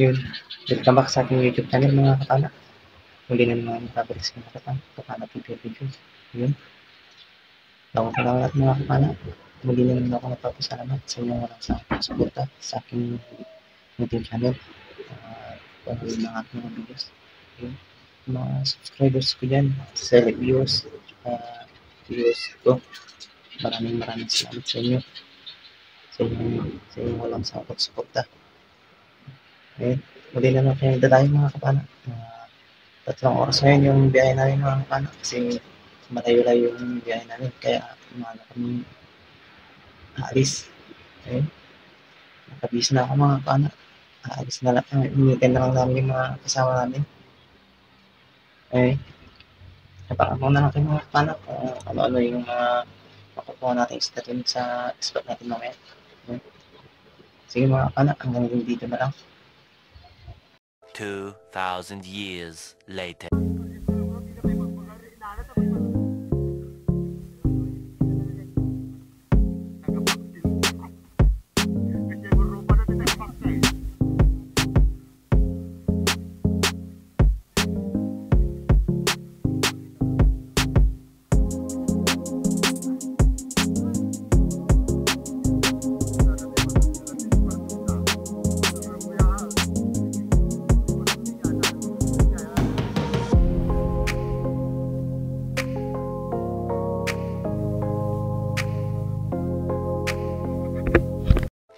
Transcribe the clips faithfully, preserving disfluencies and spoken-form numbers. Yun, welcome back sa aking YouTube channel mga kapana. Muli na naman nakabalik sa mga kapana, kapana T V videos. Yun, bago pa lang lahat mga kapana, muli na naman ako napapasalamat sa inyong walang sa suporta sa aking YouTube channel. Pag yun ang aking mga videos. Yun, mga subscribers ko dyan, sa viewers, uh, viewers ko. Maraming maraming salamat sa inyo. Sa inyong, sa inyong walang sa suporta. Okay, muli na naman kayo tayo mga kapana. Uh, tatlong oras ngayon yung biyahe namin mga kapana kasi malayo-layo yung biyahe namin kaya umaga kami aalis. Okay, nakabis na ako mga kapana. Aalis na lang, uh, initin na lang namin yung mga kasama namin. Okay, napakabang na natin mga kapana kung ano-ano yung mga makukuha natin istatin sa spot natin mamaya. Okay, sige mga kapana, hanggang dito na lang. Two thousand years later.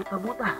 Buta-buta.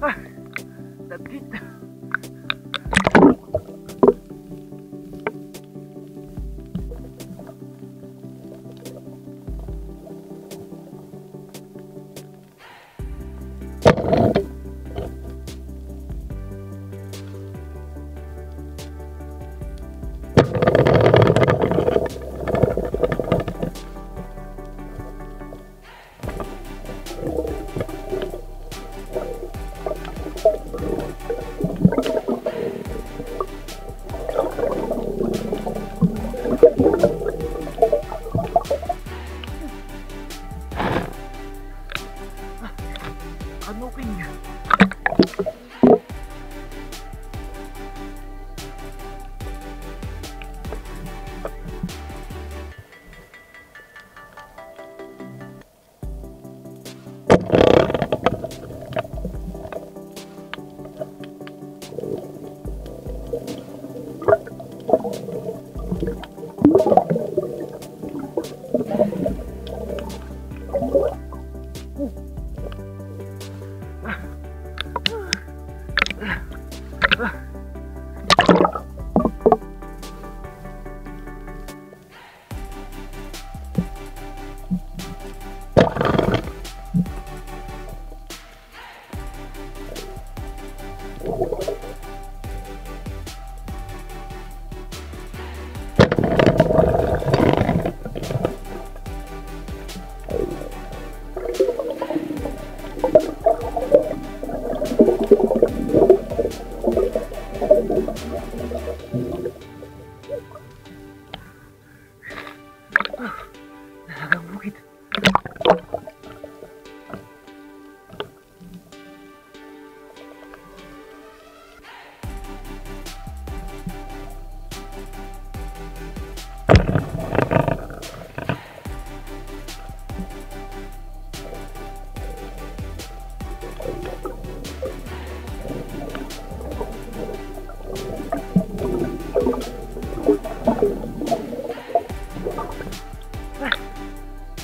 Ah, dagkit.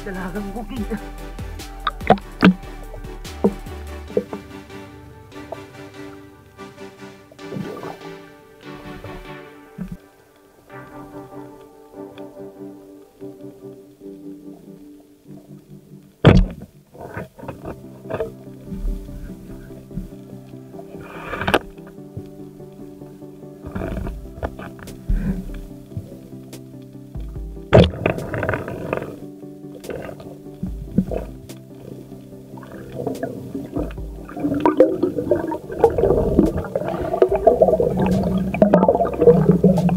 Dalagang bukid. Dalagang bukid.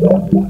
Damgit.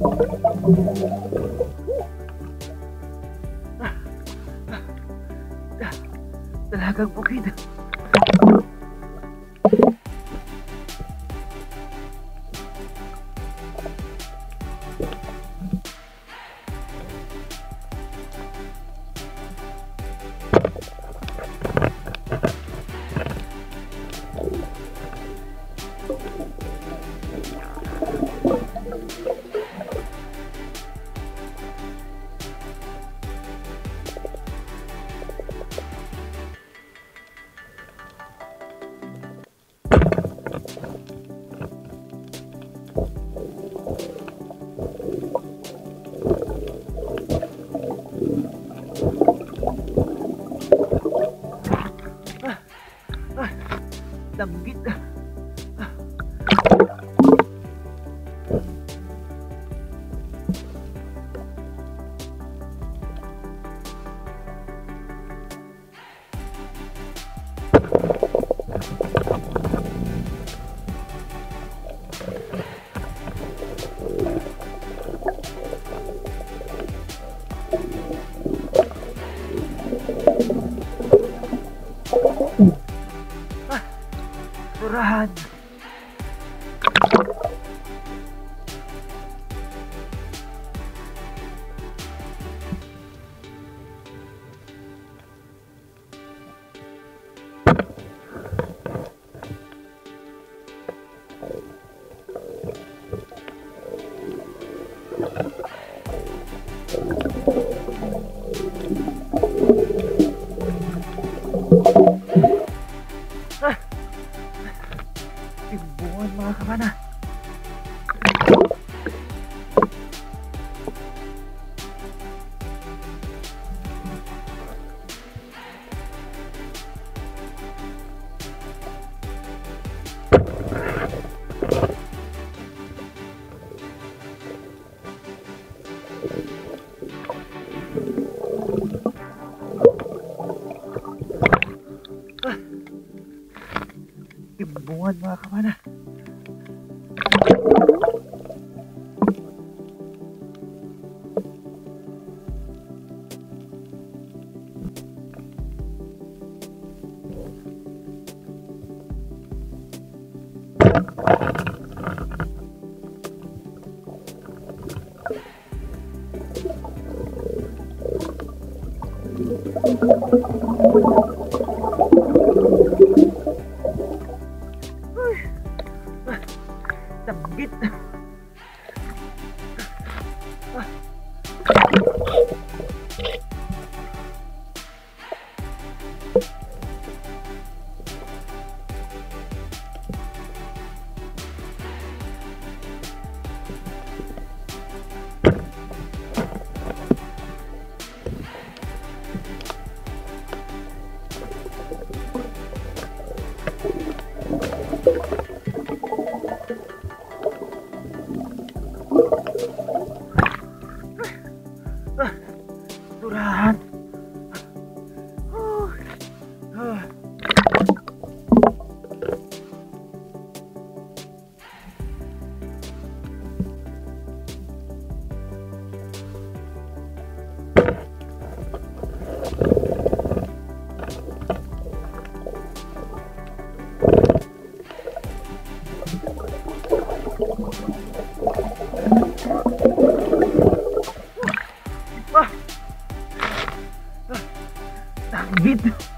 Burahan. Ibuan mga kapana. Ibuan mga kapana. Sabit. Turahan. Bit